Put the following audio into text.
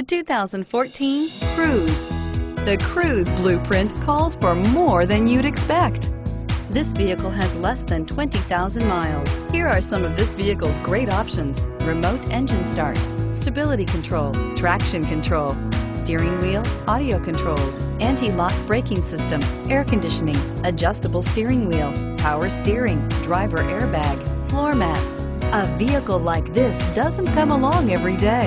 The 2014 Cruze. The Cruze Blueprint calls for more than you'd expect. This vehicle has less than 20,000 miles. Here are some of this vehicle's great options: remote engine start, stability control, traction control, steering wheel audio controls, anti-lock braking system, air conditioning, adjustable steering wheel, power steering, driver airbag, floor mats. A vehicle like this doesn't come along every day.